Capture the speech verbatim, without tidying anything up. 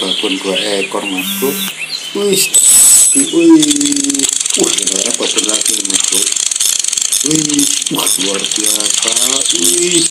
Walaupun dua ekor masuk, wih, wih, wah, apa lagi masuk, wih, luar biasa, wih.